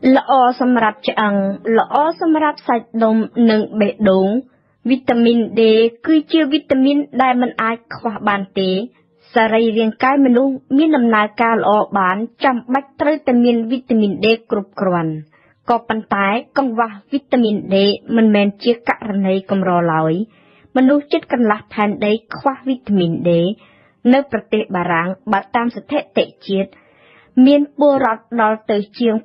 Lỡ xâm rạp chẳng, lỡ xâm rạp sạch đông nâng bệ đúng. Vitamin D cứ chứa vitamin đai mân ai khóa bàn tế. Sa rây riêng cái mình đúng, miên nằm nà ca lỡ bán trăm bách trái tamin vitamin D cụp kruan. Có bàn tái, con vã vitamin D mình men chia cả này cầm rò lối. Mình đúng chết cần lạc thàn đấy khóa vitamin D. Nơi bà tế bà ráng, bà tam sẽ thệ tệ chết. Miền bùa rọt đó tới chương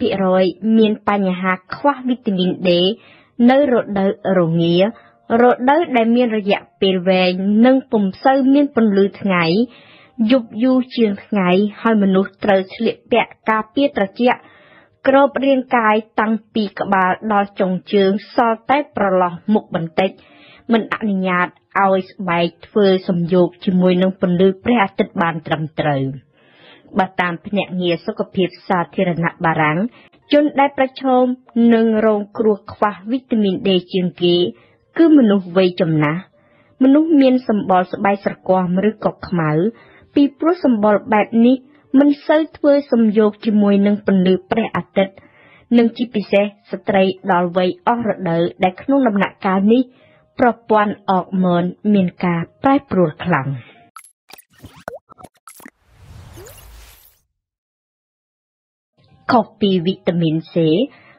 80% miền bà nhà hạc khoa vitamin D, nơi rốt đời rổ nghĩa, rốt đời đầy miền rồi dạng bền về nâng phùm sơ miền phần lưu thang ngày, dục du chương ngày hồi mà nụ trời liệt bẹ ca bia trời chẹ, cộp riêng cài tăng bì cả bà đo chồng chương so tay bà lọ mục bẩn tích, mình ảnh nhạt, áo bài phơi xâm dục chỉ mùi nâng phần lưu bẹa tích bàn trầm trời. Bà tạm nhẹ nghĩa sức hợp xa thiên nạ bà ráng, chôn đại bà chôm nâng rộng cua khoa vitamin D chương ký, cứ mình nụ vây chùm ná. Mình nụ miên xâm bò xa bài sạc qua mà rưu cọc máu, vì bố xâm bò bạc ní, mình sơ thuê xâm dục chì mùi nâng phần lưu bà ạ tết. Nâng chì bì xe, xa trầy đòi vây ọ rỡ đỡ đại khăn nông nạ ca ní, bà bọn ọ môn miên ca bài bùa khẳng. Copy vitamin C,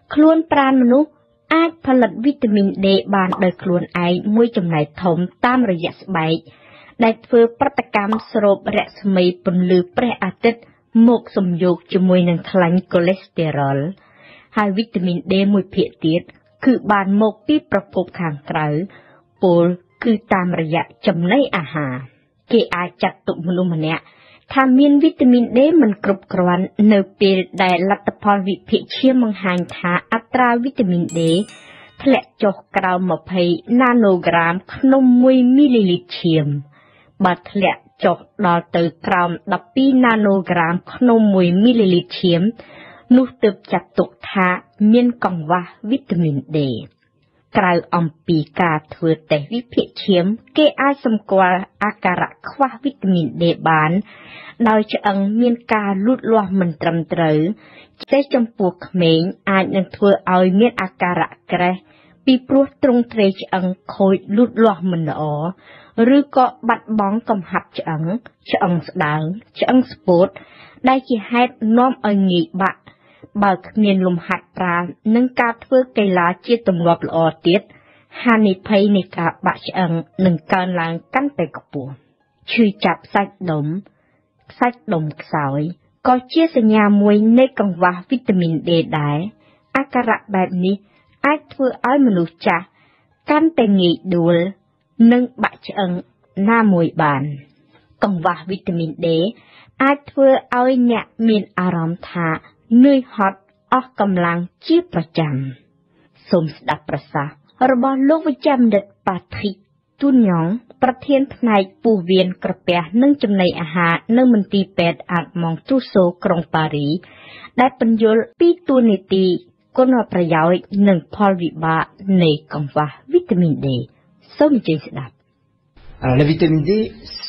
khuôn pran manu, ác phần lật vitamin D bàn đời khuôn ai mùi chùm này thống tam rồi dạ sạch. Đại phương pratakam srop rẽ smi bần lưu pre atit mục xâm dục cho mùi nâng thánh cholesterol. Hai vitamin D mùi phía tiết, cử bàn mục bí propop kháng tráo, bồn cử tam rồi dạ chùm này à hà. Kê ai chặt tụ manu mà nẹ, thà miên vitamin D mình cụp kruan nơi bề đại lạc tập hồn vị phía chia mong hành thà atra vitamin D thật lẽ cho cao 20 nanogram khăn 10ml chiếm bà thật lẽ cho đo từ cao 12 nanogram khăn 10ml chiếm nụ tập chặt tục thà miên còn và vitamin D Krau ông bì ca thừa tế vi phía chiếm kê ai xâm qua akarak khoa vitamin D bán, đòi cho ấn miên ca lút loa mình trầm trớ, sẽ trong cuộc mình ai nâng thừa oi miên akarak kre, bì bố trung trê cho ấn khôi lút loa mình đó, rư có bắt bóng cầm hạt cho ấn đáng, cho ấn sport, đây chỉ hết nóm oi nghị bạn. Bà miền lùm hạt ra, nâng cao thuốc cây lá chia tùm lọp lọ tiết, hà nì phây nì cả bạc chẳng nâng cao làng cắn tay cọc bùa. Chư chạp sạch đống xói, có chia sẻ nhà mùi nê còn vào vitamin D đáy. Ác cả rạc bạc nì, ác thuốc ái mù chạc, cắn tay nghỉ đùa, nâng bạc chẳng na mùi bàn. Còn vào vitamin D, ác thuốc ái nhạc miền á rõm thạ, nơi hot ở cầm làng chiếc bà chăm. Xôm sạch bà xa, rồi bà lúc bà chăm địch bà thị tu nhóm, bà thiên này bù viên cờ bè nâng châm này à hạ nâng mình tì bẹt ạc mong tu số krong Parí. Đại bình dôl bí tu nì tì, con hòa bà giáo nâng Paul vị bà này cầm và vitamin D. Xôm chênh sạch đạp. Alors la vitamine D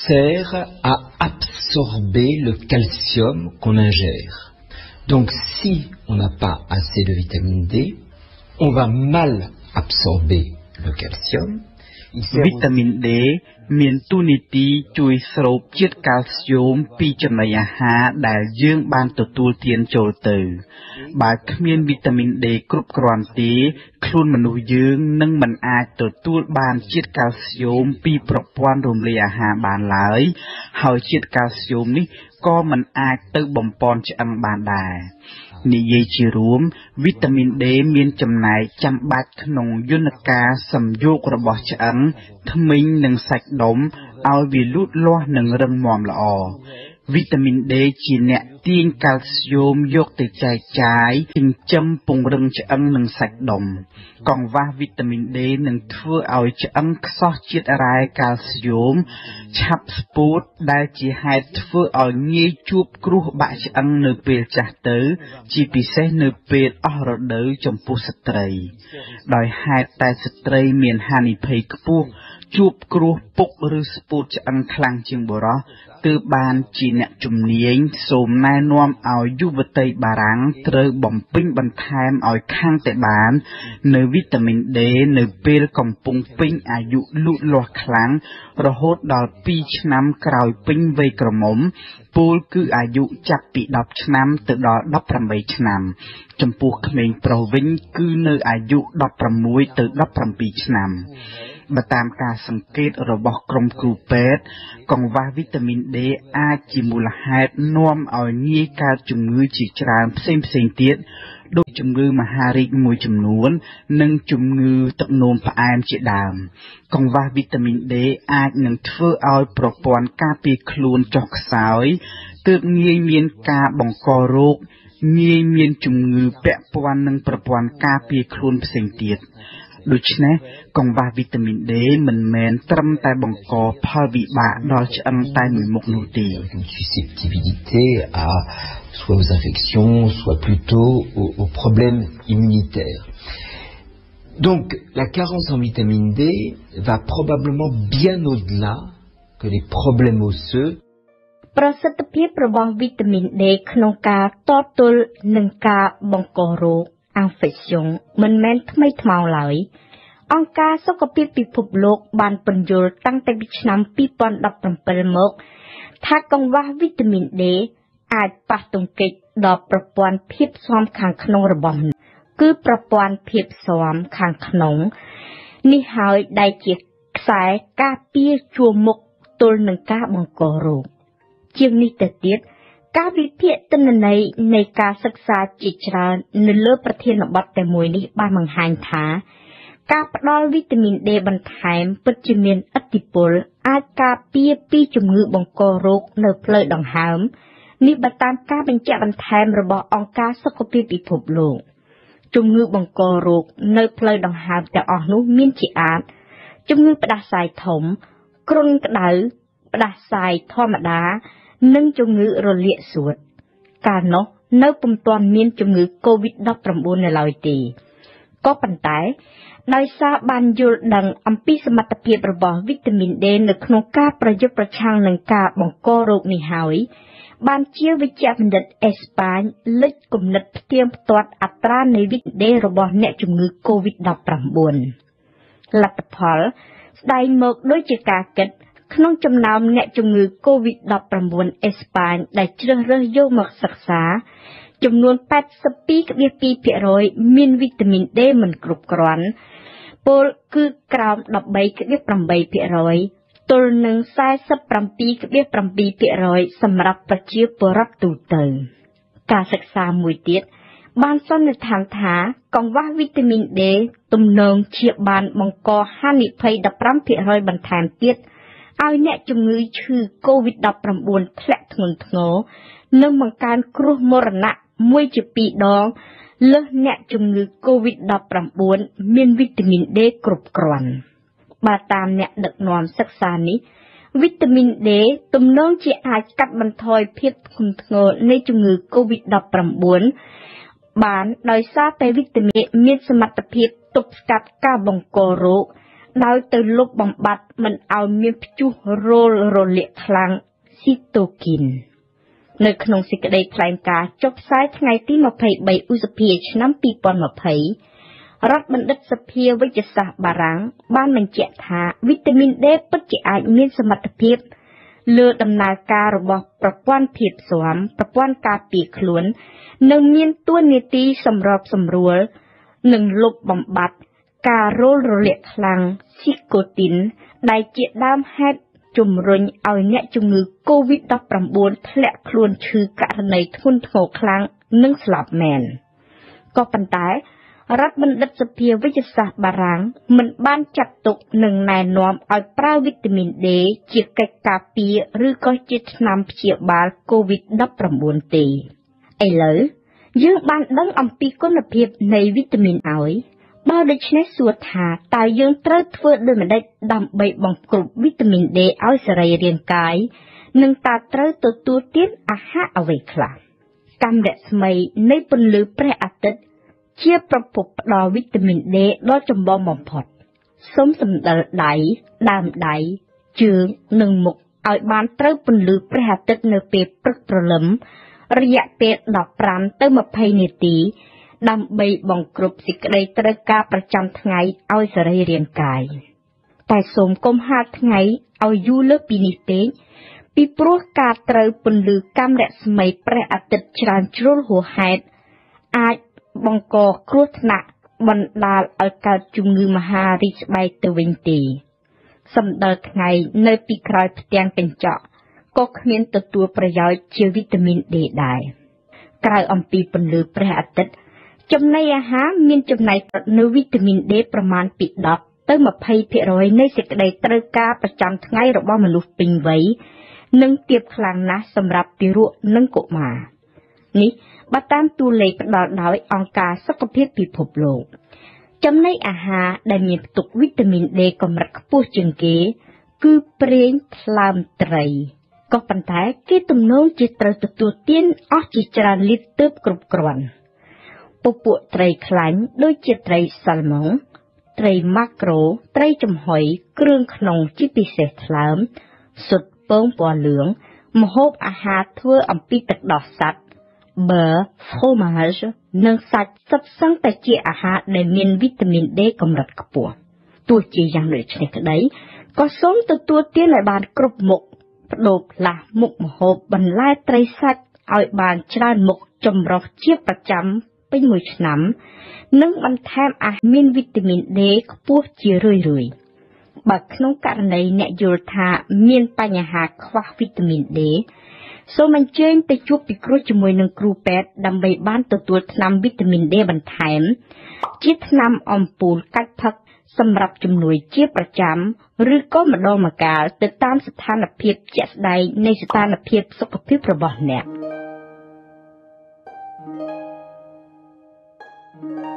sert à absorber le calcium qu'on ingère. Donc, si on n'a pas assez de vitamine D, on va mal absorber le calcium. Vitamine D, miền tu nị ti chui srop chiết calcium pi chấm này ha đã dương ban tổ tu tiền trồi từ. Bà miền vitamin D cướp còn tí, khuôn mình nuôi dương nâng mình ai tổ tu ban chiết calcium pi propan rôm lìa ha bàn lái, hậu chiết calcium ní. Có mình ai tự bồng pon cho ăn bàn đài. Nhi dây chì rúm, vitamin D miên chầm này chăm bạch nồng dôn ca sầm dô của bò cho ăn, thâm minh nâng sạch đống, ao vì lút loa nâng răng mòm lọ. Vitamin D chỉ nẹ tiên calcium dốt từ chai trái, tình châm bùng răng cho ăn nâng sạch đống. Còn va vitamin D nâng thưa ao cho ăn xót chiết rai calcium, chắp sport đại chỉ hai thưa ao nghe chup cru bạc cho ăn nửa bề chả tứ, chỉ bị xe nửa bề ở rồi đỡ trong pu sạch rầy. Đòi hai tay sạch rầy miền hà nị phê cpu chup cru bốc rư sport cho ăn khlang chiêng bờ đó. tư bàn chỉ nặng chùm niên, số mai nuông ao du vật tây bà răng, trời bóng pin bàn tham ao khang tệ bàn, nơi vitamin D, nơi bê còng pung pin ao du lụt loa kháng, rồi hốt đào pi năm cào pin về cờ mồm, pol cứ ao du chặt bị đập năm từ đó đập làm bảy năm, trong cuộc mình pro vinh cứ nơi ao du đập làm muối từ đập làm bị năm. Bà tam ca sân kết ở bọc crom cửu pet, còn và vitamin D A chỉ mù là hạt nuông ở nghe ca chủng ngư chỉ tràn xem tiết, đôi chủng ngư mà hari mùi chủng nuôn, nâng chủng ngư tận nôm và am chỉ đàm. Còn và vitamin D A nâng thưa ao propon capi clun chọc sói, tự nghe miên ca bỏng co rốt, nghe miên chủng ngư bẹ poan nâng propon capi clun xem tiết. Đối với còn và vitamin D mình mến trâm tay bằng có phá vị bạ đó cho ăn tay mùi một nụ tì. Susceptibilité à soit aux infections, soit plutôt aux problèmes immunitaires. Donc la carence en vitamine D va probablement bien au-delà que les problèmes osseux. อังเฟซชั่นมันแม้นថ្មីថ្មោឡើយអង្គការសុខភាពពិភពលោកបានពន្យល់តាំងពីឆ្នាំ ការវិភាគទិន្នន័យនៃការសិក្សាជាច្រើននៅលើប្រធានបទតែមួយនេះបានបង្ហាញថាការផ្តល់វីតាមីន D បន្ថែមពិតជាមានឥទ្ធិពលអាចការពារពីជំងឺបង្ករោគនៅផ្លូវដង្ហើមនេះ និងជំងឺរលាកសួតកាលនោះនៅពុំទាន់មានជំងឺ COVID-19 នៅឡើយទេក៏ប៉ុន្តែដោយសារបានយល់ដឹងអំពីសមត្ថភាពរបស់វីតាមីន D នៅក្នុងការប្រយុទ្ធប្រឆាំងនឹងការបង្ករោគនេះហើយបានជាវិជ្ជបណ្ឌិត អេស្ប៉ាញ លេចគំនិតផ្ទៀងផ្ទាត់អត្រានៃវីតាមីន D របស់អ្នកជំងឺ COVID-19 លទ្ធផលស្ដែងមកដូចជាការគិត ក្នុងចំណោមអ្នកជំងឺ COVID-19 អេស្ប៉ាញដែលជ្រើសរើសយកមកសិក្សាចំនួន 82.2% មានវីតាមីន D មិនគ្រប់គ្រាន់ពលគឺក្រោម 13.8% ទល់នឹង 47.7% សម្រាប់ប្រជាពលរដ្ឋទូទៅការសិក្សាមួយទៀតបានសន្និដ្ឋានថាកង្វះវីតាមីន D ទំនងជាបានបង្កហានិភ័យ 15% បន្ថែមទៀត ឲ្យអ្នកជំងឺឈឺ COVID-19 ធ្លាក់ធ្ងន់ធ្ងរនិងបង្កើនគ្រោះមរណៈ 1-2 ដងលើសអ្នកជំងឺ COVID-19 មានវីតាមីន D គ្រប់គ្រាន់បើតាមអ្នកដឹកនាំសិក្សានេះវីតាមីន D ទំនងជាអាចកាត់បន្ថយភាពធ្ងន់ធ្ងរនៃជំងឺ COVID-19 បានដោយសារតែវីតាមីន D មានសមត្ថភាពទប់ស្កាត់ការបង្ករោគ ដោយទៅលុបបំបាត់មិនឲ្យមានព្យុះរោលរលាកខ្លាំងស៊ីតូគីននៅក្នុងសេចក្តីថ្លែងការណ៍ចុះផ្សាយថ្ងៃទី 23 ឧសភាឆ្នាំ 2020 រដ្ឋបណ្ឌិតសភាវេជ្ជសាស្ត្របារាំងបានបញ្ជាក់ថាវីតាមីន D ពិតជាអាចមានសមត្ថភាពលើដំណើរការរបស់ប្រព័ន្ធភាពស៊ាំប្រព័ន្ធការពារខ្លួននិងមានតួនាទីសម្របសម្រួលនិងលុបបំបាត់ ការរោលរលាកខ្លាំងស៊ីកូទីនដែលជាដើមហេតុជំរុញឲ្យអ្នកជំងឺ COVID-19 ធ្លាក់ខ្លួនឈឺករណីធ្ងន់ធ្ងរខ្លាំងនិងស្លាប់មែនក៏ប៉ុន្តែរដ្ឋបណ្ឌិតសភាវេជ្ជសាស្ត្របារាំងមិនបានចាត់ទុកនិងណែនាំឲ្យប្រើវីតាមីន D ជាកិច្ចការពារឬក៏ជាថ្នាំព្យាបាល COVID-19 ទេឥឡូវយើងបានដឹងអំពីគុណភាពនៃវីតាមីនហើយ បើដូច្នេះសួរថាតើយើងត្រូវធ្វើដូចម្តេចដើម្បីបង្រ្គប់វីតាមីន D ឲ្យសរីរាង្គកាយនិងតើត្រូវទទួលទានអាហារអ្វីខ្លះកម្មរស្មីនៃពន្លឺព្រះអាទិត្យជាប្រភពផ្ដល់វីតាមីន D ដ៏ចម្បងបំផុតសូមសម្ដិលដៃដើមដៃជើងនិងមុខ ở bán trâu bùn lưỡi bẹt tết nửa bẹp bực problem, rịa bẹt đập rán tới một hay nửa tí, đâm bay bằng cột xích đầy trơ cảประจำ ngày ao sợi riêng cài. Tại sớm công hát ngày ao du lơ pinite, bị pro cả trâu bùn lưỡi cam rẽ mây bẹt tết tràn trôi hồ hẹt, ai bằng cò cột nặng bằng đà ở cả chung người mà rít bay từ vinh tì. Sầm đợt ngày nơi bị còi tiang bên chợ, có miễn tự tua preo chứa vitamin D đại. Còi ông bị bẩn lử preatit, trong này miễn trong này có nơi vitamin Dประมาณ 2-10 tới 20% nơi sẽ đầy trơ caประจำ ngày rồi bao mà lục bình vậy, nâng tiệp khlang ná sầm rạp tiêu ruộng nâng cổ mà. Ní, bắt tam tu lấy đòi đói ông ca sắc có biết bị phục lộ. Trong này đã nhiệm tục vitamin D có mặt bố chừng kế, cứ bệnh làm trời. Có phần thái, cái tùm nông chỉ trời tự tù tiên ở chỉ tràn lít tớp cụp cồn. Bộ bộ trời khánh, đôi chỉ trời salmon, trời macro, trời trầm hỏi, krương khổng chỉ bị xe thảm, sụt bông bò lưỡng, một hộp thua ẩm bị tật đỏ sạch. Bơ, fromage, nâng sạch sắp sáng tại chị để miền vitamin D công đặt cấp bùa. Tôi chỉ rằng lời chuyện đấy, có sống từ tôi tiến lại bàn cột mục, đột là mục hộp bằng lai tây sạch, ở bàn tràn mục trồng rọc chiếc bạc chấm, bên mùi nắm, nâng bàn tham miền vitamin D cấp bùa chia rơi rơi. Bậc nông cạn này nhẹ dồi thà miền pa nhà hạt khoa vitamin D. Số mình trên tay chuột bị cướp cho môi nâng cừu pet đâm bay ban từ tuột nam vitamin D bằng thảm, chiết nam om pul cắt thật, xâm nhập chủng nuôi chiết bạc chấm, rưỡi có một đôi mà cả từ tam sát than lập hiệp chết đầy nay sát than lập hiệp sốc lập hiệp robot nè.